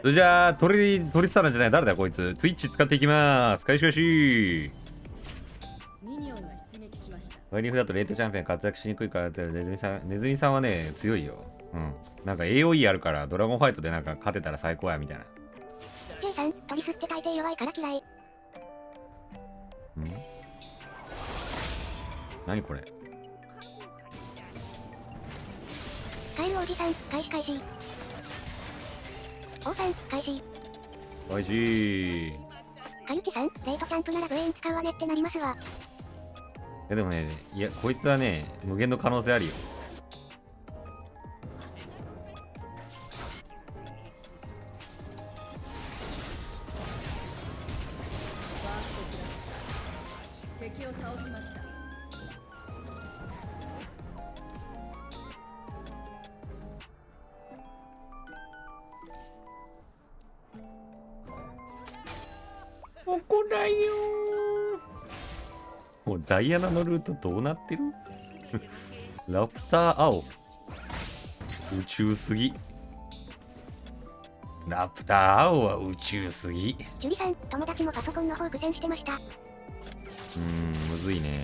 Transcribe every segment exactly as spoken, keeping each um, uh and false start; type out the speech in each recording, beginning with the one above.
それじゃあ、鳥、鳥さんじゃない、誰だこいつ。ツイッチ使っていきまーす。開始開始。割り札だとレートチャンピオン活躍しにくいからだネズミさん、ネズミさんはね、強いよ。うん。なんか エーオーイー あるから、ドラゴンファイトでなんか勝てたら最高やみたいな。K さん、トリスって大抵弱いから嫌い。ん？何これ？カエルおじさん、開始開始。王さん、開始。開始。カユキさん、レートチャンプならブレイン使うわねってなりますわ。いやでもね、いやこいつはね無限の可能性あるよ。敵を倒しました。ここだよー。もうダイアナのルートどうなってるラプター青宇宙すぎラプター青は宇宙すぎ。ジュリさん、友達もパソコンの方苦戦してました。うーん、むずいね。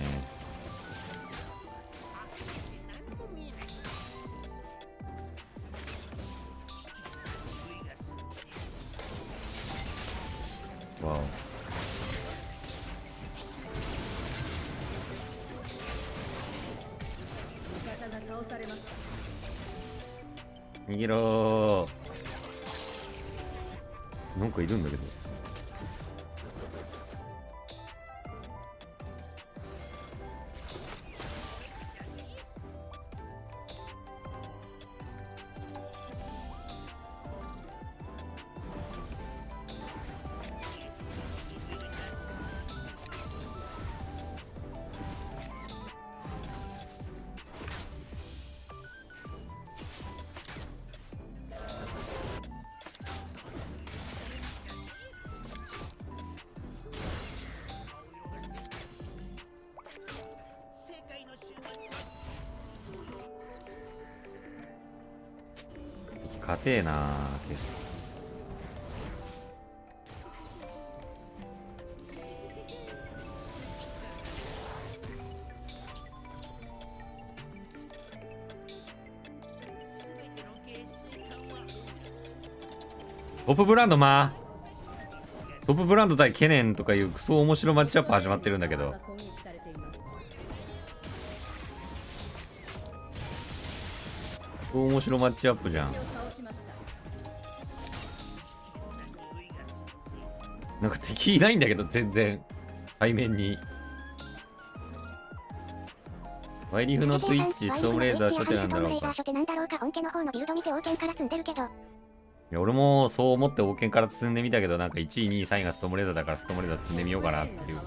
わお逃げろー。なんかいるんだけど。勝てえなあ。トップブランドまあトップブランド対ケネンとかいうクソ面白マッチアップ始まってるんだけど。面白マッチアップじゃん。なんか敵いないんだけど全然背面に。ワイリフのトゥイッチストームレーザー初手なんだろうか。いや俺もそう思って王権から積んでみたけどなんかいちいにいさんいがストームレーザーだからストームレーザー積んでみようかなっていう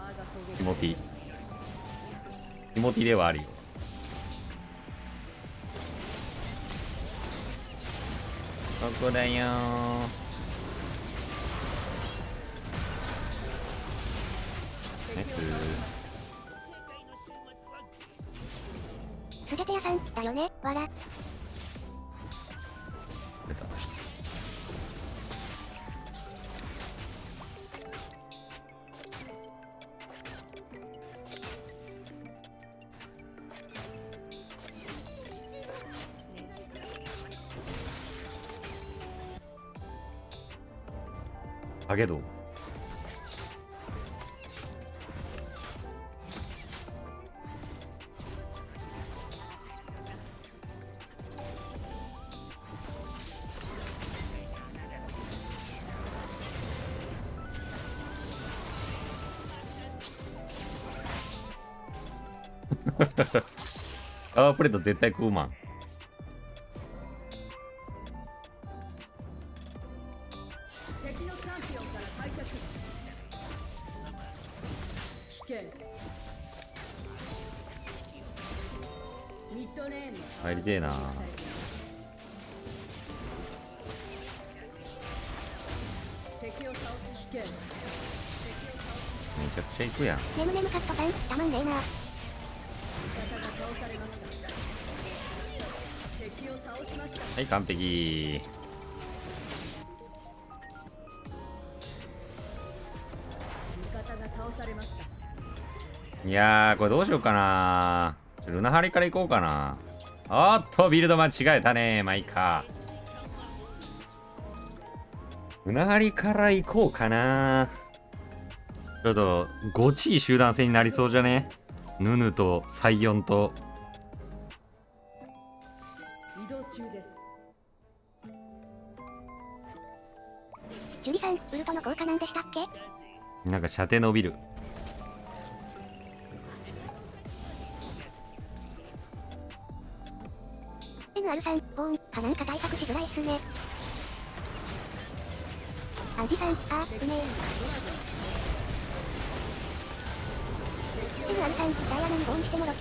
気持ち気持ちではあるよ。ここだよー。ナイスー。すげて屋さんだよね、わら。出た。ハゲドウパワープレート絶対食うまん。入りてえな。めちゃくちゃ行くやん。はい完璧。いやー、これどうしようかな。ルナハリから行こうかな。おっと、ビルド間違えたね。まあいいか。ルナハリから行こうかな。ちょっと、ごちい集団戦になりそうじゃね？ヌヌとサイヨンと。移動中です。ジュリさん、ウルトの効果なんでしたっけ？なんか射程伸びる。エヌアール さん、ボーン、かなんか対策しづらいっすね。アンジさん、あー、うめえ。エヌアール さん、ダイヤモンドボーンしてもろけ。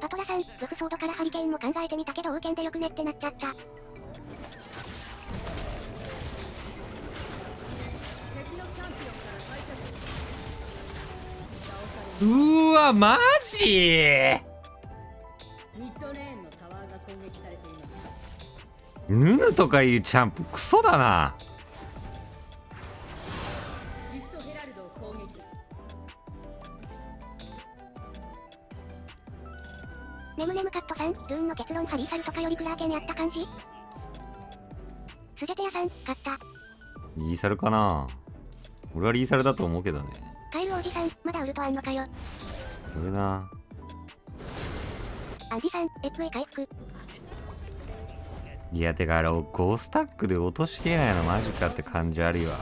パトラさん、ルフソードからハリケーンも考えてみたけど、ウーケンでよくねってなっちゃった。うーわ、マジーヌヌとかいうチャンプクソだな。ネムネムカットさん、ルーンの結論ハリーサルとかよりクラーケンやった感じ。スジェテヤさん、勝った。リーサルかな。俺はリーサルだと思うけどね。カエルおじさん、まだウルトあんのかよ。それな。アンジさん、エフエー 回復。いや、てかあれごスタックで落としきれないのマジかって感じあるわ。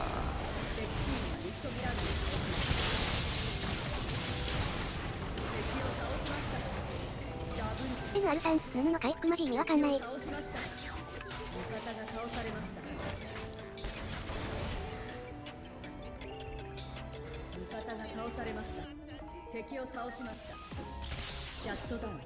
エヌアール さん、ヌヌの回復マジ意味わかんない。敵を倒しました。シャットダウン。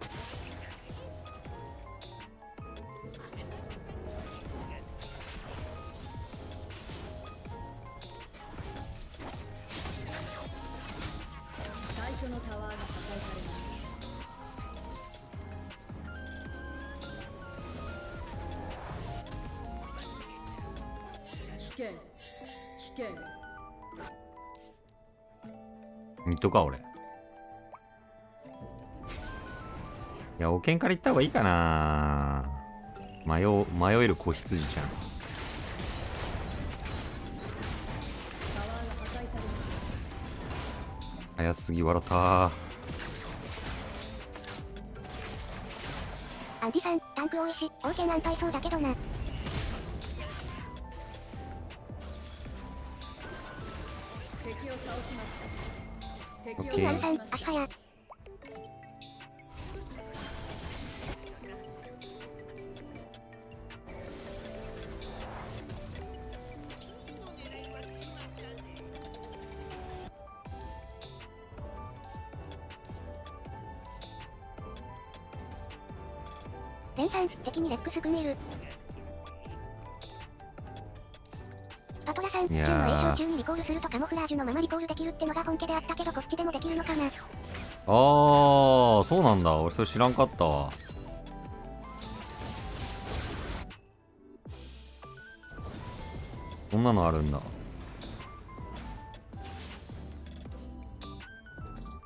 ミッドか俺。いや、おけんから行った方がいいかな。迷う迷える子羊ちゃん。早すぎ笑った。アンディさん、タンク多いし王権安泰そうだけどな。エヌアール さん、足早。レンさん、敵にレックス組める。パトラさん、ゲームは中にリコールするとカモフラージュのままリコールできるってのが本家であったけど、こっちでもできるのかな。あー、そうなんだ。俺それ知らんかったわ。そんなのあるんだ。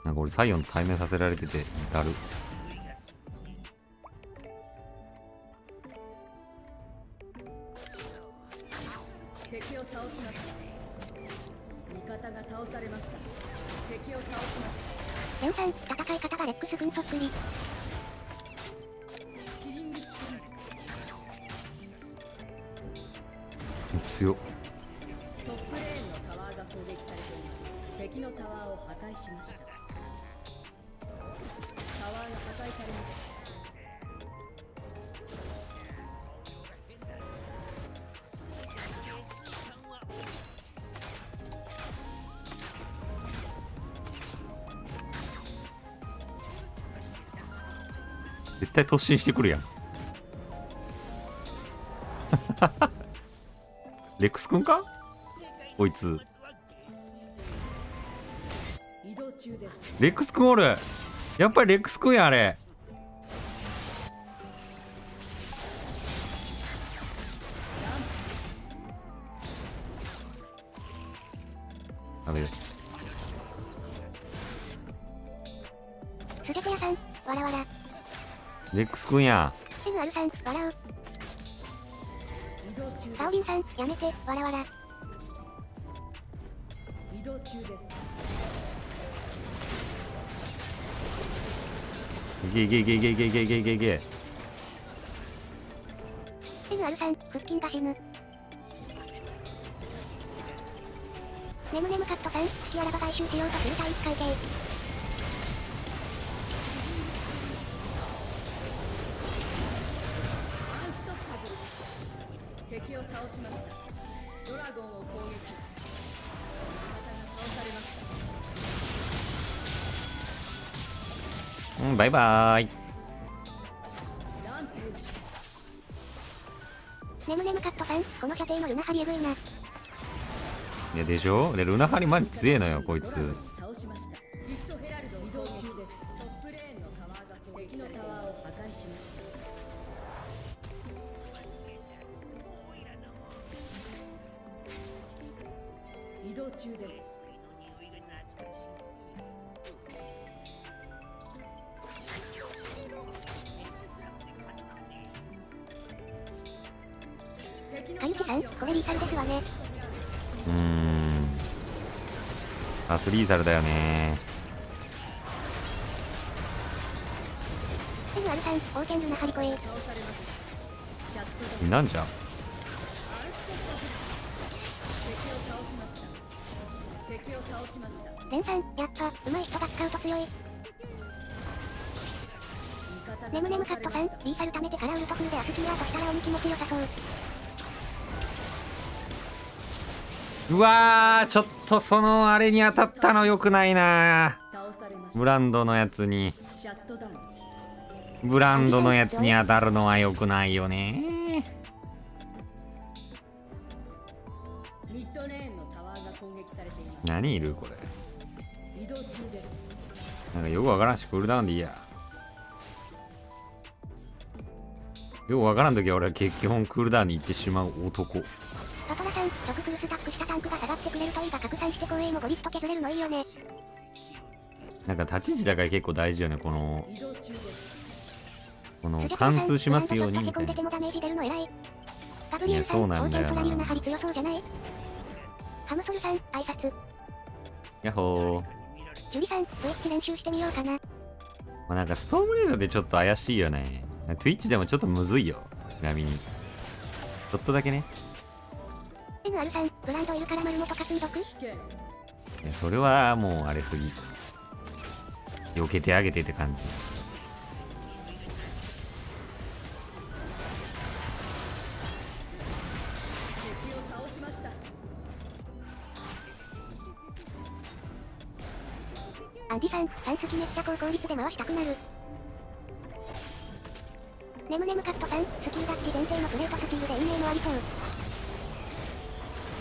なんか俺サイオンと対面させられててだる。強っ。トップレーンのタワーが攻撃されている。敵のタワーを破壊しました。タワーが破壊されました。絶対突進してくるやん。レックス君かこいつ。レックス君おる。やっぱりレックス君や。あれスゲクヤさん、わらわら。ゼックスくんや。セヌアルさん、笑う。サオリンさん、やめて、わらわら。移動中です。いけいけいけいけいけいけいけいけいけ。セヌアルさん、腹筋が死ぬ。ネムネムカットさん、隙あらば回収しようとする体育会系。敵を倒しました。ドラゴンを攻撃。また倒されました。うん、バイバーイ。ネムネムカットさん、この射程のルナハリエグいな。いやでしょ、でルナハリマジ強えのよこいつ。移動中です。カユキさん、これリーサルですわね。うーん、アスリータルだよね。なんじゃレンさん、やっぱうまい人が使うと強い。ネムネムカットさん、リーサルためてからウルトフルでアスキーアートしたら鬼気持ちよさそう。うわー、ちょっとそのあれに当たったのよくないな。ブランドのやつにブランドのやつに当たるのはよくないよね。何いるこれ、なんかよくわからんしクールダウンでいいや。よくわからんときは俺は基本クールダウンに行ってしまう男。パトラさん、毒クルスタックしたタンクが下がってくれるといいが、拡散して後衛もゴリッと削れるのいいよね。なんか立ち位置だから結構大事よね、このこの貫通しますようにみたいな。いやそうなんだよな。ハムソルさん、挨拶ヤッホー。ジュリさん、Twitch練習してみようかな。まあなんかストームレードでちょっと怪しいよね。Twitchでもちょっとむずいよ、ちなみに。ちょっとだけね。エヌアール さん、ブランドいるから丸元か水毒？いや、それはもうあれすぎ。避けてあげてって感じ。アンディさん、さん好きめっちゃ高効率で回したくなる。ネムネムカットさん、スキルダッチ限定のプレートスチールで陰影もありそう。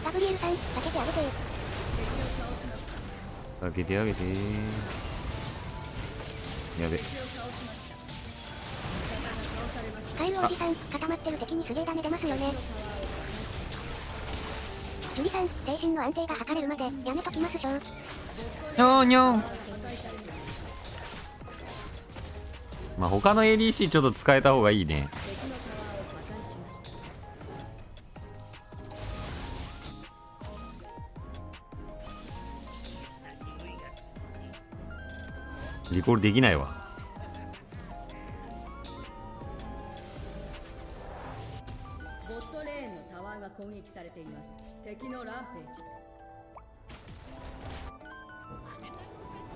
ガブリエルさん、避けてあげて。避けてあげて。やべ。カエルおじさん、固まってる敵にすげえダメ出ますよね。ジュリさん、精神の安定が図れるまでやめときますしょ。にょーにょー。まあ他の エーディーシー ちょっと使えた方がいいね。リコールできないわ。ボットレーンのタワーが攻撃されています。敵のランページ。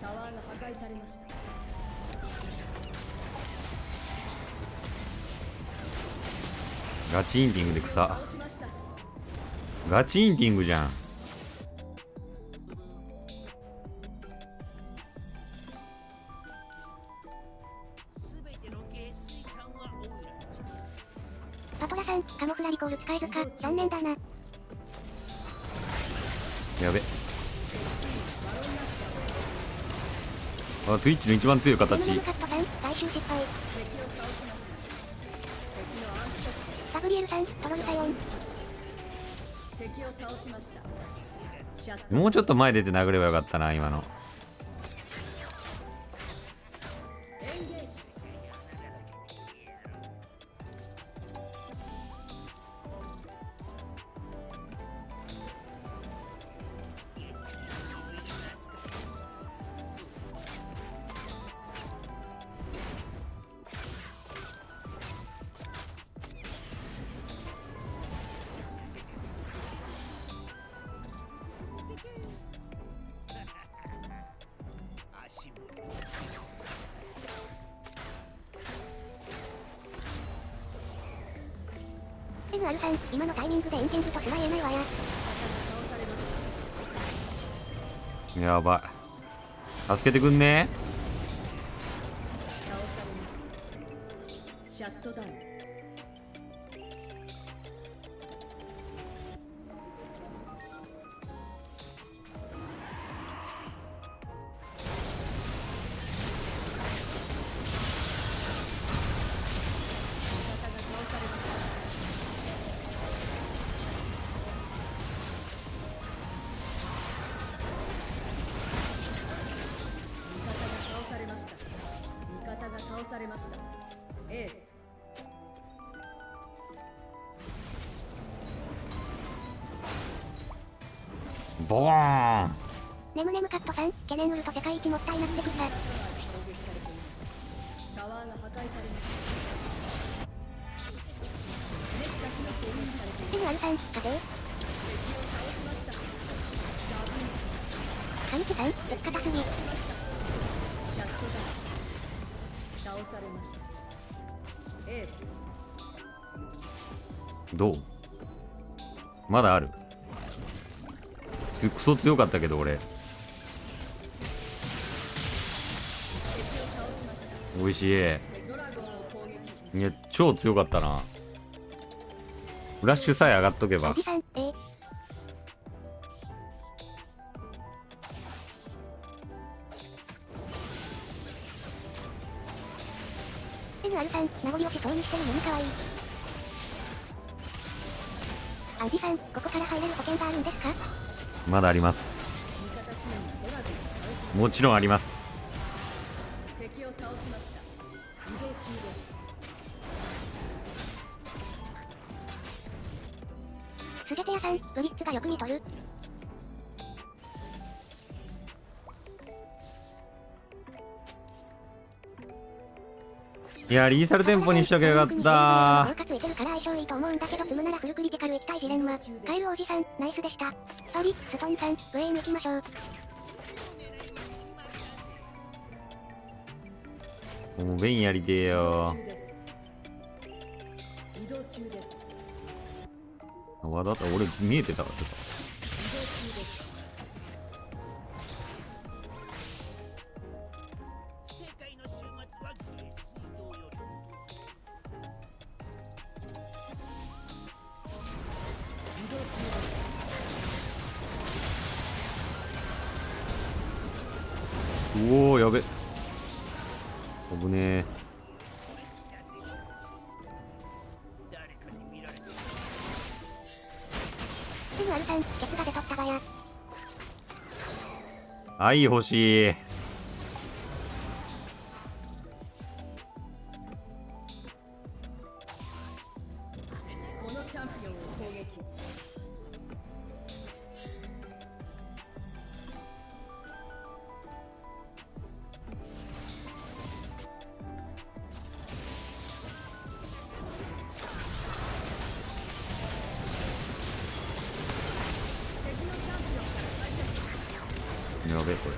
タワーが破壊されました。ガチインティングで草。ガチインティングじゃん。パトラさん、カモフラリコール使えるか残念だな。やべ。あ、Twitchの一番強い形。ガブリエルさん、トロルサイオン。もうちょっと前出て殴ればよかったな今の。アルさん、今のタイミングでインテンズとすら言えないわや。やばい。助けてくんねー。ボーン。ネムネムカットさん、ケレンウルと世界一もったいなくてくだ。タワーが破壊されます。ネムアルさん、風。カニチさん、ぶつかたすぎ。倒されました。エース。どう？まだある。クソ強かったけど俺おいしい。いや超強かったな。フラッシュさえ上がっとけば。アルさん、名残惜しそうにしてる耳かわいい。アジさん、ここから入れる保険があるんですか？まだあります。もちろんあります。スジェテヤさん、ブリッツがよく見とる。いやリーサル店舗にしときゃよかったー。いけるから相性いいと思うんだけど、積むならフルクリティカル液体ジレンマ。カエルおじさんナイスでした。トリストンさん、ブレイン行きましょう。もうベインやりてーよー。移動中です。わだった俺見えてたわ。ちょっとおおやべ、危ねえ。愛欲しい。やべえこ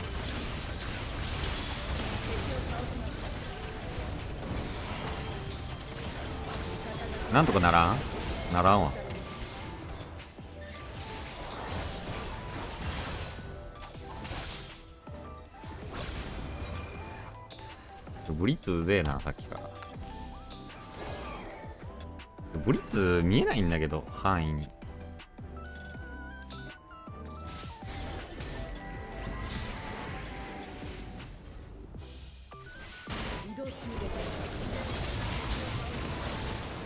れ。なんとかならん？ならんわ。ブリッツうぜえなさっきから。ブリッツ見えないんだけど範囲に。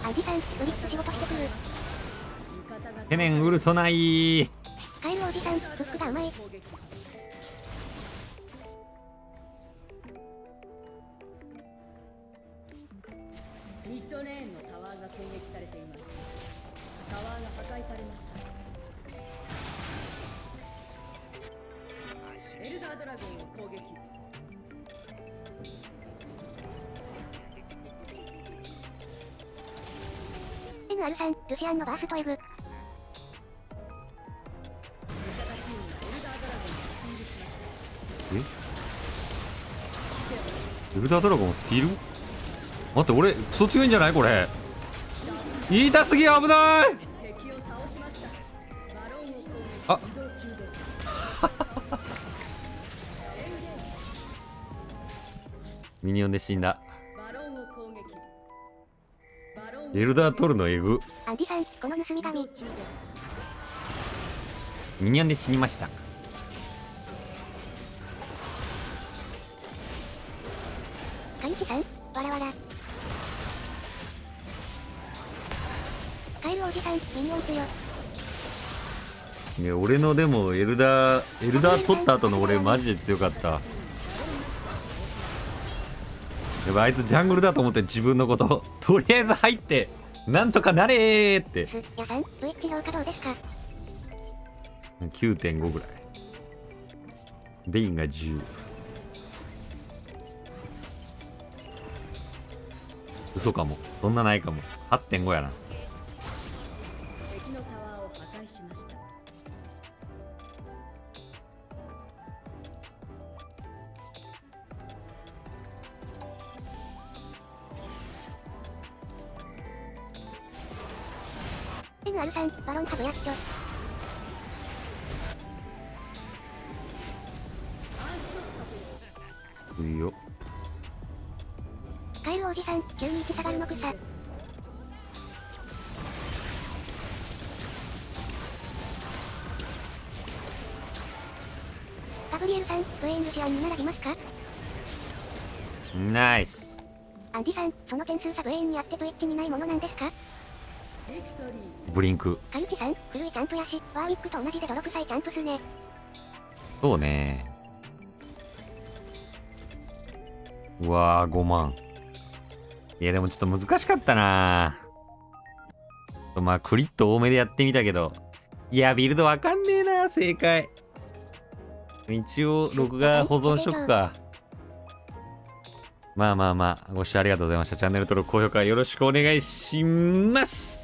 アジさん、ブリッツ仕事してくる。ヘネンウルトないー。カエルおじさん、フックがうまい。ドレーンのタワーが攻撃されています。タワーが破壊されました。エルダードラゴンを攻撃。エヌアール さん、ルシアンのバーストエグ。エルダードラゴンスティール？待って、俺クソ強いんじゃないこれ。痛すぎ、危ない。あミニオンで死んだエルダートルのエグ。アンディさん、この盗み神。ミニオンで死にました。神木さん、わらわら。カエルおじさん、ミニオン強い。や、俺のでもエルダーエルダー取った後の俺マジで強かった。やっぱあいつジャングルだと思って自分のこととりあえず入ってなんとかなれーって。やさん、スイッチ評価どうですか。 きゅうてんご ぐらい。デインがじゅう。嘘かも、そんなないかも。 はってんご やな。敵のタワーを破壊しました。エヌアール さん、バロンハブヤッチョ。いいよ。カエルおじさん、急に下がるの草。ガブリエルさん、クイーンルシアンに並びますか。ナイス。アンディさん、その点数差ブエインにあってブイッチにないものなんですか。ブリンク。カユキさん、古いチャンプやし、ワーウィックと同じで泥臭いチャンプすね。そうね。うわー、ごまん。いやでもちょっと難しかったな。まあクリッと多めでやってみたけど、いやビルドわかんねえな。正解一応録画保存しとくか。まあまあまあ、ご視聴ありがとうございました。チャンネル登録高評価よろしくお願いします。